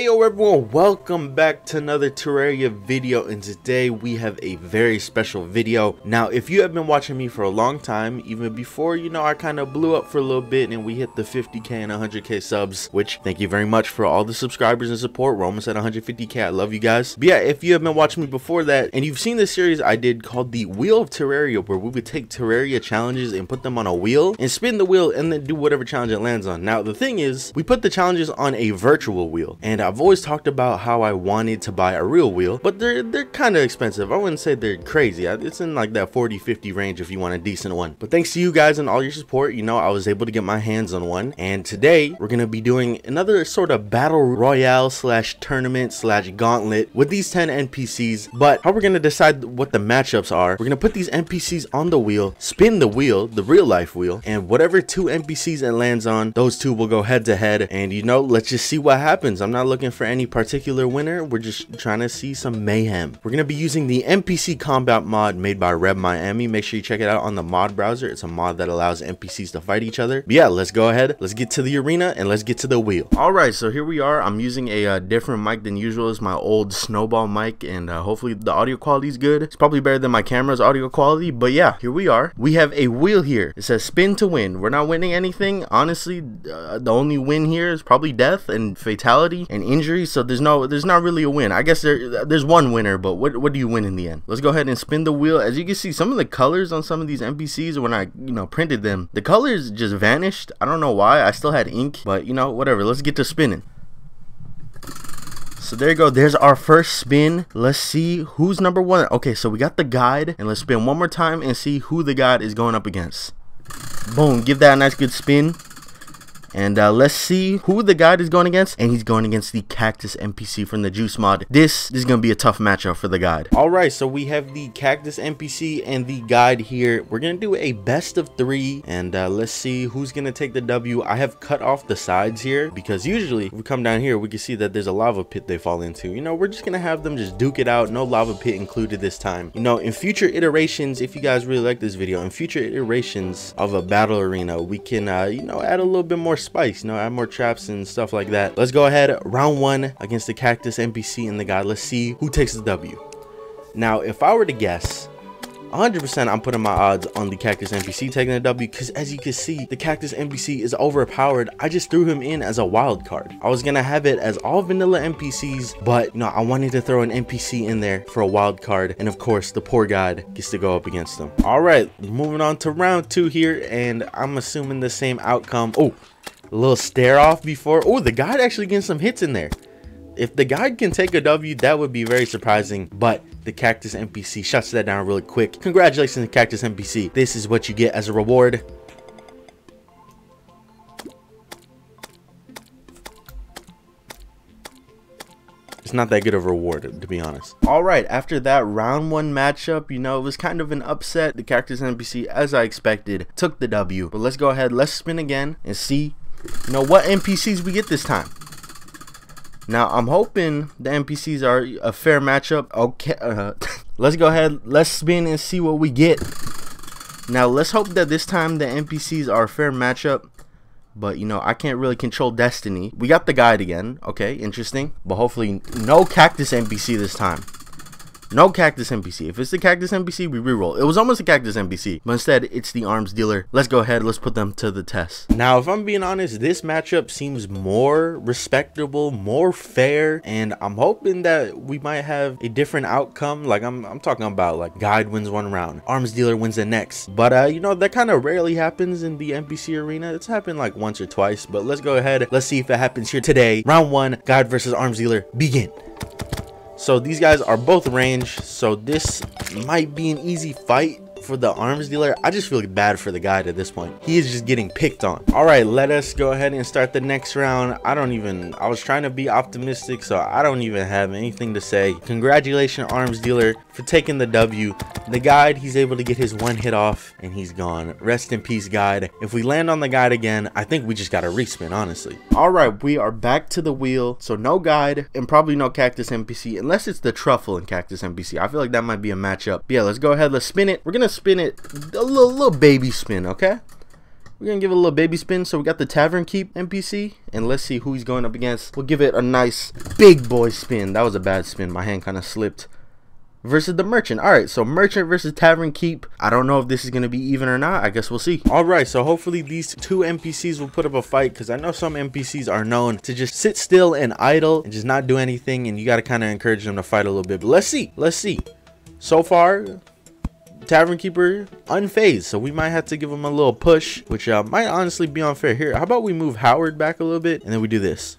Heyo everyone, welcome back to another Terraria video, and today we have a very special video. Now if you have been watching me for a long time, even before, you know, I kind of blew up for a little bit and we hit the 50k and 100k subs, which thank you very much for all the subscribers and support. We're almost at 150k. I love you guys. But yeah, if you have been watching me before that and you've seen this series I did called the Wheel of Terraria, where we would take Terraria challenges and put them on a wheel and spin the wheel and then do whatever challenge it lands on. Now the thing is, we put the challenges on a virtual wheel, and I've always talked about how I wanted to buy a real wheel, but they're kind of expensive. I wouldn't say they're crazy. It's in like that 40-50 range if you want a decent one. But thanks to you guys and all your support, you know, I was able to get my hands on one. And today we're gonna be doing another sort of battle royale slash tournament slash gauntlet with these 10 NPCs. But how we're gonna decide what the matchups are, we're gonna put these NPCs on the wheel, spin the wheel, the real life wheel, and whatever two NPCs it lands on, those two will go head to head. And you know, let's just see what happens. I'm not looking for any particular winner. We're just trying to see some mayhem. We're gonna be using the NPC Combat mod made by Reb Miami. Make sure you check it out on the mod browser. It's a mod that allows NPCs to fight each other. But yeah, let's go ahead, let's get to the arena and let's get to the wheel. All right, so here we are. I'm using a different mic than usual. It's my old Snowball mic, and hopefully the audio quality is good. It's probably better than my camera's audio quality, but yeah, here we are. We have a wheel here. It says spin to win. We're not winning anything. Honestly, the only win here is probably death and fatality and injury, so there's not really a win. I guess there's one winner, but what do you win in the end? Let's go ahead and spin the wheel. As you can see, some of the colors on some of these NPCs, when I, you know, printed them, the colors just vanished. I don't know why. I still had ink, but you know, whatever. Let's get to spinning. So there you go, there's our first spin. Let's see who's number one. Okay, so we got the guide, and let's spin one more time and see who the guide is going up against. Boom, give that a nice good spin. And let's see who the guide is going against, and he's going against the Cactus NPC from the Juice mod. This is gonna be a tough matchup for the guide. All right, so we have the Cactus NPC and the guide here. We're gonna do a best of three, and let's see who's gonna take the W. I have cut off the sides here because usually if we come down here, we can see that there's a lava pit they fall into. You know, we're just gonna have them just duke it out. No lava pit included this time. You know, in future iterations, if you guys really like this video, in future iterations of a battle arena, we can you know, add a little bit more spice, you know, add more traps and stuff like that. Let's go ahead, round one against the Cactus NPC and the guy. Let's see who takes the W. Now if I were to guess, 100% I'm putting my odds on the Cactus NPC taking the W, because as you can see, the Cactus NPC is overpowered. I just threw him in as a wild card. I was gonna have it as all vanilla NPCs, but you know, I wanted to throw an NPC in there for a wild card, and of course the poor guy gets to go up against them. All right, moving on to round two here, and I'm assuming the same outcome. Oh, a little stare off before. Oh, the guide actually getting some hits in there. If the guide can take a W, that would be very surprising, but the Cactus NPC shuts that down really quick. Congratulations to Cactus NPC. This is what you get as a reward. It's not that good of a reward, to be honest. All right, after that round one matchup, you know, it was kind of an upset. The Cactus NPC, as I expected, took the W. But let's go ahead, let's spin again and see, you know, what NPCs we get this time. Now I'm hoping the NPCs are a fair matchup. Okay, let's go ahead, let's spin and see what we get. Now let's hope that this time the NPCs are a fair matchup, but you know, I can't really control destiny. We got the guide again. Okay, interesting, but hopefully no Cactus NPC this time. No Cactus NPC. If it's the Cactus NPC, we reroll. It was almost a Cactus NPC, but instead it's the arms dealer. Let's go ahead, let's put them to the test. Now if I'm being honest, this matchup seems more respectable, more fair, and I'm hoping that we might have a different outcome. Like I'm talking about like guide wins one round, arms dealer wins the next, but you know, that kind of rarely happens in the NPC arena. It's happened like once or twice, but let's go ahead, let's see if it happens here today. Round one, guide versus arms dealer, begin. So these guys are both range, so this might be an easy fight for the arms dealer. I just feel bad for the guide at this point. He is just getting picked on. All right, let us go ahead and start the next round. I was trying to be optimistic, so I don't even have anything to say. Congratulations, arms dealer, for taking the W. The guide, he's able to get his one hit off, and he's gone. Rest in peace, guide. If we land on the guide again, I think we just got a respin, honestly. All right, we are back to the wheel. So no guide, and probably no Cactus NPC, unless it's the truffle and Cactus NPC. I feel like that might be a matchup. But yeah, let's go ahead, let's spin it. We're gonna spin it a little baby spin. Okay, We're gonna give it a little baby spin. So we got the Tavern Keep NPC, and let's see who he's going up against. We'll give it a nice big boy spin. That was a bad spin. My hand kind of slipped. Versus the Merchant. Alright, so Merchant versus Tavern Keep. I don't know if this is going to be even or not. I guess we'll see. Alright, so hopefully these two NPCs will put up a fight, because I know some NPCs are known to just sit still and idle and just not do anything, and you got to kind of encourage them to fight a little bit. But let's see. Let's see. So far, Tavern Keeper unfazed, so we might have to give him a little push, which might honestly be unfair. Here, how about we move Howard back a little bit, and then we do this.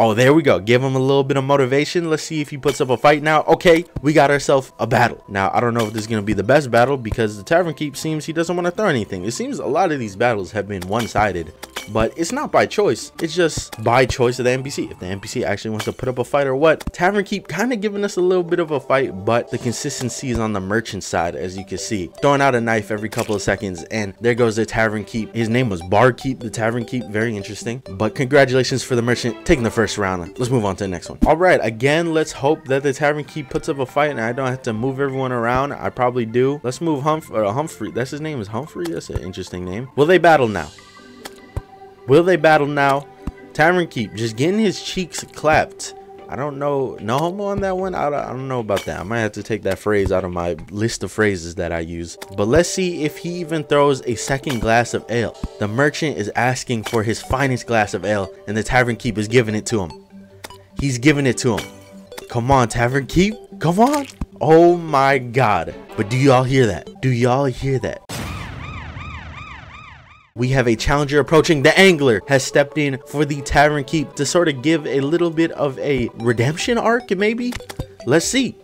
Oh, there we go. Give him a little bit of motivation. Let's see if he puts up a fight now. Okay, we got ourselves a battle. Now, I don't know if this is going to be the best battle, because the Tavern Keep seems he doesn't want to throw anything. It seems a lot of these battles have been one-sided, but it's not by choice. It's just by choice of the NPC. If the NPC actually wants to put up a fight or what. Tavern Keep kind of giving us a little bit of a fight, but the consistency is on the Merchant side, as you can see. Throwing out a knife every couple of seconds, and there goes the Tavern Keep. His name was Barkeep, the Tavern Keep. Very interesting. But congratulations for the Merchant taking the first round. Let's move on to the next one. All right, again, let's hope that the Tavern Keep puts up a fight, and I don't have to move everyone around. I probably do. Let's move Humphrey. That's his name, is Humphrey. That's an interesting name. Will they battle now? Will they battle now? Tavern Keep just getting his cheeks clapped. I don't know. No homo on that one. I don't know about that. I might have to take that phrase out of my list of phrases that I use. But let's see if he even throws a second glass of ale. The Merchant is asking for his finest glass of ale, and the Tavern Keep is giving it to him. He's giving it to him. Come on, Tavern Keep. Come on. Oh my God. But do y'all hear that? Do y'all hear that? We have a challenger approaching. The Angler has stepped in for the Tavern Keep to sort of give a little bit of a redemption arc, maybe? Let's see.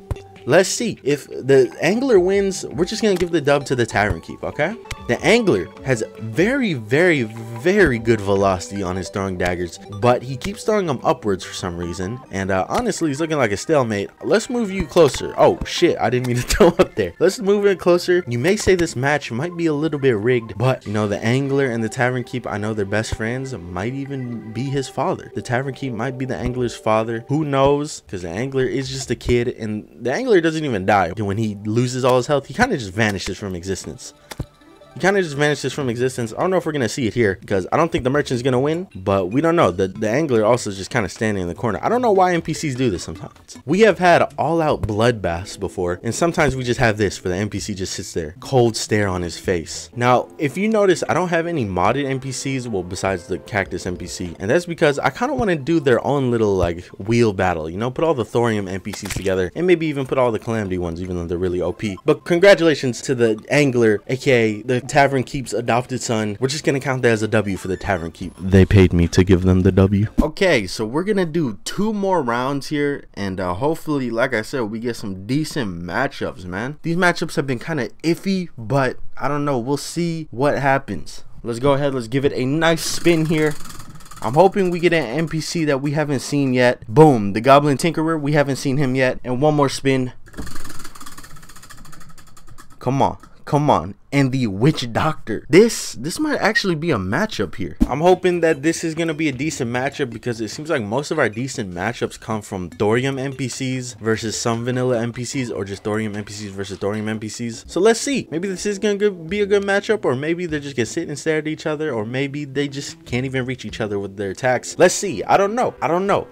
Let's see. If the Angler wins, we're just going to give the dub to the Tavern Keep, okay? The Angler has very, very, very good velocity on his throwing daggers, but he keeps throwing them upwards for some reason. And honestly, he's looking like a stalemate. Let's move you closer. Oh, shit. I didn't mean to throw up there. Let's move in closer. You may say this match might be a little bit rigged, but, you know, the Angler and the Tavern Keep, I know they're best friends, might even be his father. The Tavern Keep might be the Angler's father. Who knows? Because the Angler is just a kid, and the Angler doesn't even die. When he loses all his health, he kind of just vanishes from existence. I don't know if we're gonna see it here, because I don't think the Merchant's gonna win, but we don't know. The Angler also is just kind of standing in the corner. I don't know why NPCs do this sometimes. We have had all-out bloodbaths before, and sometimes we just have this where the NPC just sits there, cold stare on his face. Now, if you notice, I don't have any modded NPCs, well, besides the Cactus NPC, and that's because I kind of want to do their own little like wheel battle, you know, put all the Thorium NPCs together, and maybe even put all the Calamity ones, even though they're really OP. But congratulations to the Angler, aka the Tavern Keep's adopted son. We're just gonna count that as a W for the Tavern Keep. They paid me to give them the W. Okay, so we're gonna do two more rounds here, and hopefully, like I said, we get some decent matchups, man. These matchups have been kind of iffy, but I don't know, we'll see what happens. Let's go ahead, let's give it a nice spin here. I'm hoping we get an NPC that we haven't seen yet. Boom, the Goblin Tinkerer, we haven't seen him yet. And one more spin. Come on. Come on. And the Witch Doctor. This might actually be a matchup here. I'm hoping that this is going to be a decent matchup, because it seems like most of our decent matchups come from Thorium NPCs versus some vanilla NPCs, or just Thorium NPCs versus Thorium NPCs. So let's see. Maybe this is going to be a good matchup, or maybe they're just going to sit and stare at each other, or maybe they just can't even reach each other with their attacks. Let's see. I don't know. I don't know.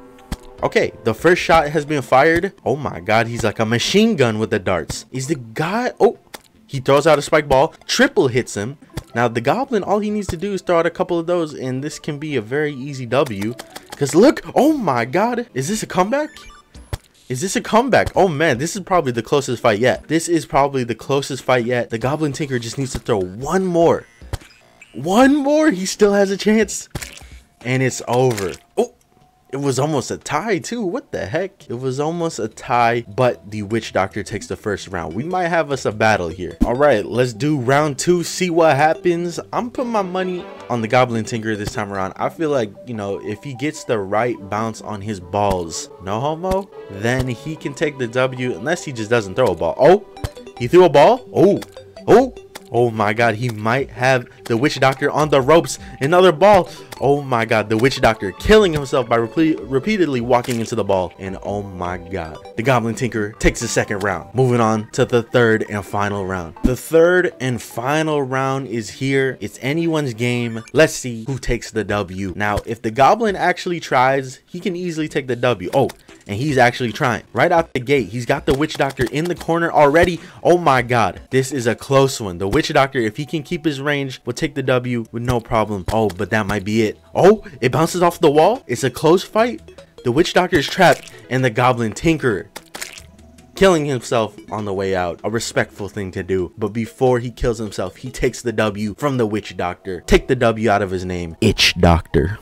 Okay, the first shot has been fired. Oh my God, he's like a machine gun with the darts. Is the guy... Oh. He throws out a spike ball, triple hits him. Now the Goblin, all he needs to do is throw out a couple of those, and this can be a very easy W. Because look, oh my God, is this a comeback? Is this a comeback? Oh man, this is probably the closest fight yet. This is probably the closest fight yet. The Goblin Tinker just needs to throw one more. One more, he still has a chance. And it's over. Oh. It was almost a tie too. What the heck? It was almost a tie, but the Witch Doctor takes the first round. We might have us a battle here. All right, let's do round two, see what happens. I'm putting my money on the Goblin Tinker this time around. I feel like, you know, if he gets the right bounce on his balls, no homo, then he can take the W, unless he just doesn't throw a ball. Oh, he threw a ball. Oh, oh, Oh my god, he might have the witch doctor on the ropes. Another ball. Oh my god, the witch doctor killing himself by repeatedly walking into the ball. And oh my god, the goblin tinker takes the second round. Moving on to the third and final round. The third and final round is here. It's anyone's game. Let's see who takes the W. Now, if the goblin actually tries, he can easily take the W. Oh, and he's actually trying right out the gate. He's got the witch doctor in the corner already. Oh my god, this is a close one. The witch doctor, if he can keep his range, will take the W with no problem. Oh, but that might be it. Oh, it bounces off the wall. It's a close fight. The witch doctor is trapped, and the goblin tinkerer killing himself on the way out. A respectful thing to do, but before he kills himself, he takes the W from the witch doctor. Take the W out of his name, Itch Doctor.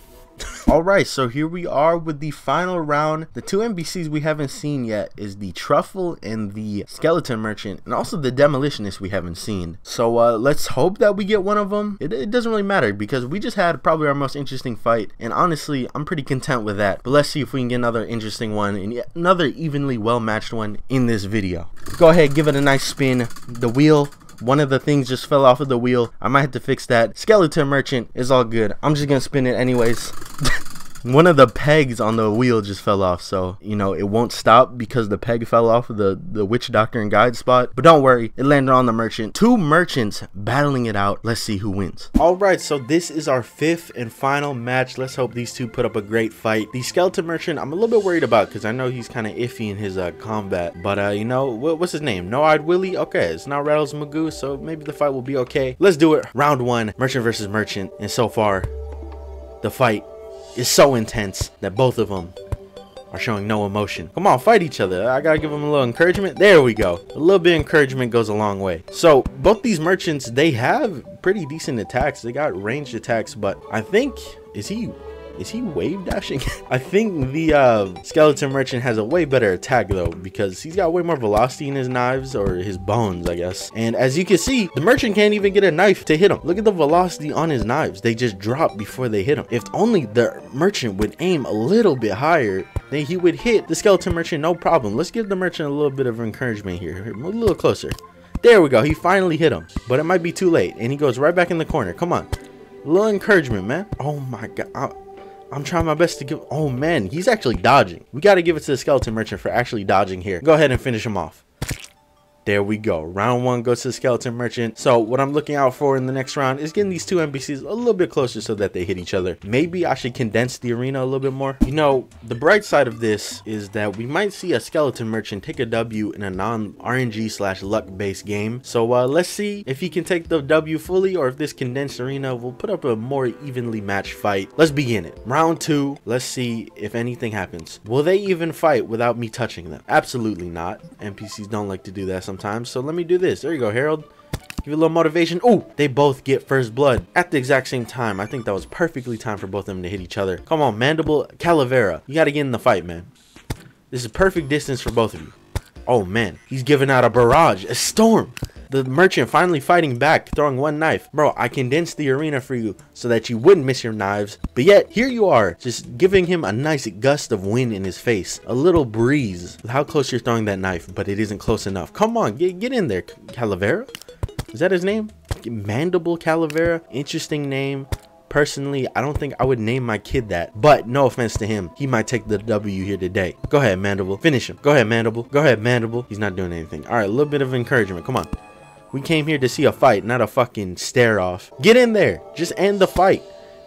All right, so here we are with the final round. The two NPCs we haven't seen yet is the Truffle and the Skeleton Merchant, and also the Demolitionist we haven't seen. So let's hope that we get one of them. It doesn't really matter because we just had probably our most interesting fight, and honestly, I'm pretty content with that. But let's see if we can get another interesting one and another evenly well-matched one in this video. Go ahead, give it a nice spin. The wheel. One of the things just fell off of the wheel. I might have to fix that. Skeleton Merchant is all good. I'm just gonna spin it anyways. One of the pegs on the wheel just fell off, so you know it won't stop because the peg fell off of the witch doctor and guide spot. But don't worry, it landed on the merchant. Two merchants battling it out. Let's see who wins. All right, so this is our fifth and final match. Let's hope these two put up a great fight. The skeleton merchant, I'm a little bit worried about because I know he's kind of iffy in his combat, but you know what's his name? No-Eyed Willie. Okay, it's not Rattles Magoo, so maybe the fight will be okay. Let's do it. Round one, merchant versus merchant, and so far, the fight is so intense that both of them are showing no emotion. Come on, fight each other. I gotta give them a little encouragement. There we go. A little bit of encouragement goes a long way. So both these merchants, they have pretty decent attacks. They got ranged attacks, but I think, is he wave dashing? I think the skeleton merchant has a way better attack though, because he's got way more velocity in his knives, or his bones I guess. And as you can see, the merchant can't even get a knife to hit him. Look at the velocity on his knives. They just drop before they hit him. If only the merchant would aim a little bit higher, then he would hit the skeleton merchant no problem. Let's give the merchant a little bit of encouragement here. A little closer. There we go. He finally hit him, but it might be too late, and he goes right back in the corner. Come on, a little encouragement, man. Oh my god, I'm trying my best to give. Oh man, he's actually dodging. We got to give it to the skeleton merchant for actually dodging here. Go ahead and finish him off. There we go. Round one goes to the skeleton merchant. So what I'm looking out for in the next round is getting these two NPCs a little bit closer so that they hit each other. Maybe I should condense the arena a little bit more. You know, the bright side of this is that we might see a skeleton merchant take a W in a non-RNG/luck based game. So let's see if he can take the W fully, or if this condensed arena will put up a more evenly matched fight. Let's begin it. Round two. Let's see if anything happens. Will they even fight without me touching them? Absolutely not. NPCs don't like to do that sometimes, so let me do this. There you go, Harold. Give you a little motivation. Oh, they both get first blood at the exact same time. I think that was perfectly timed for both of them to hit each other. Come on, Mandible Calavera, you gotta get in the fight, man. This is a perfect distance for both of you. Oh man, he's giving out a barrage, a storm. The merchant finally fighting back, throwing one knife. Bro, I condensed the arena for you so that you wouldn't miss your knives, but yet here you are, just giving him a nice gust of wind in his face, a little breeze. How close you're throwing that knife, but it isn't close enough. Come on, get in there, Calavera. Is that his name? Mandible Calavera. Interesting name. Personally, I don't think I would name my kid that, but no offense to him, he might take the W here today. Go ahead, Mandible. Finish him. Go ahead, Mandible. Go ahead, Mandible. He's not doing anything. All right, a little bit of encouragement. Come on. We came here to see a fight, not a fucking stare off. Get in there. Just end the fight.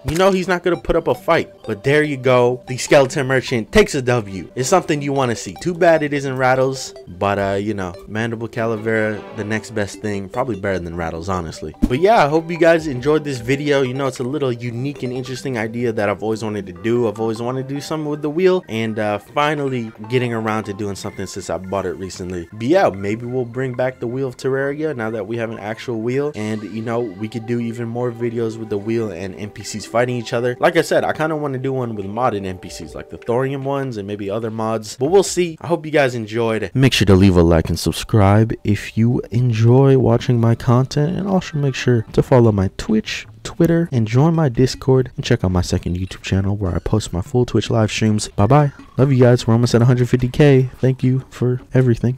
You know he's not going to put up a fight. But there you go. The skeleton merchant takes a W. It's something you want to see. Too bad it isn't Rattles. But, you know, Mandible Calavera, the next best thing. Probably better than Rattles, honestly. But yeah, I hope you guys enjoyed this video. You know, it's a little unique and interesting idea that I've always wanted to do. I've always wanted to do something with the wheel. And finally getting around to doing something since I bought it recently. But yeah, maybe we'll bring back the wheel of Terraria now that we have an actual wheel. And, you know, we could do even more videos with the wheel and NPCs fighting each other. Like I said, I kind of want to do one with modded NPCs like the Thorium ones and maybe other mods, but we'll see. I hope you guys enjoyed. Make sure to leave a like and subscribe if you enjoy watching my content, and also make sure to follow my Twitch, Twitter, and join my Discord, and check out my second YouTube channel where I post my full Twitch live streams. Bye bye. Love you guys. We're almost at 150k. Thank you for everything.